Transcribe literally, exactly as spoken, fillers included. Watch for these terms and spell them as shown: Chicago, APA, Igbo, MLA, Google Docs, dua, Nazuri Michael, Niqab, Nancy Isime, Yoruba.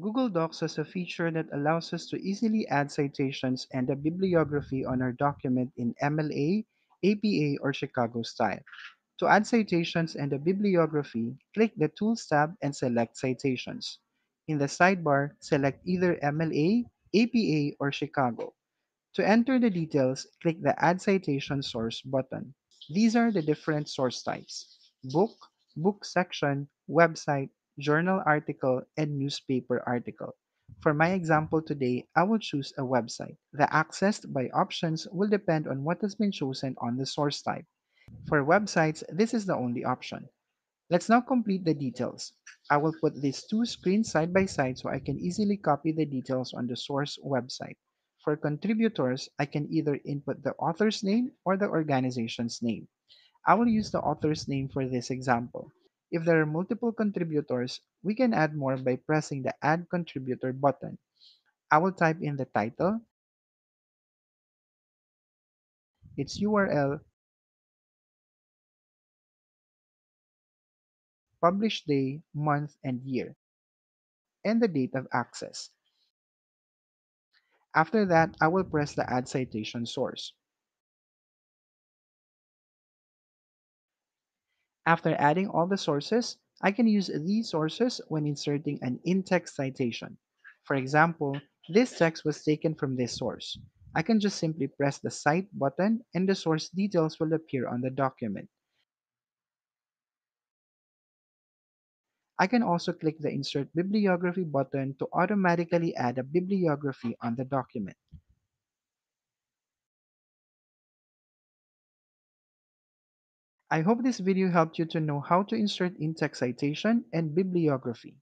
Google Docs has a feature that allows us to easily add citations and a bibliography on our document in M L A, A P A, or Chicago style. To add citations and a bibliography, click the Tools tab and select Citations. In the sidebar, select either M L A, A P A, or Chicago. To enter the details, click the Add Citation Source button. These are the different source types: book, book section, website, journal article, and newspaper article. For my example today, I will choose a website. The Accessed by options will depend on what has been chosen on the source type. For websites, this is the only option. Let's now complete the details. I will put these two screens side by side so I can easily copy the details on the source website. For contributors, I can either input the author's name or the organization's name. I will use the author's name for this example. If there are multiple contributors, we can add more by pressing the Add Contributor button. I will type in the title, its U R L, published day, month, and year, and the date of access. After that, I will press the Add Citation Source. After adding all the sources, I can use these sources when inserting an in-text citation. For example, this text was taken from this source. I can just simply press the Cite button and the source details will appear on the document. I can also click the Insert Bibliography button to automatically add a bibliography on the document. I hope this video helped you to know how to insert in-text citation and bibliography.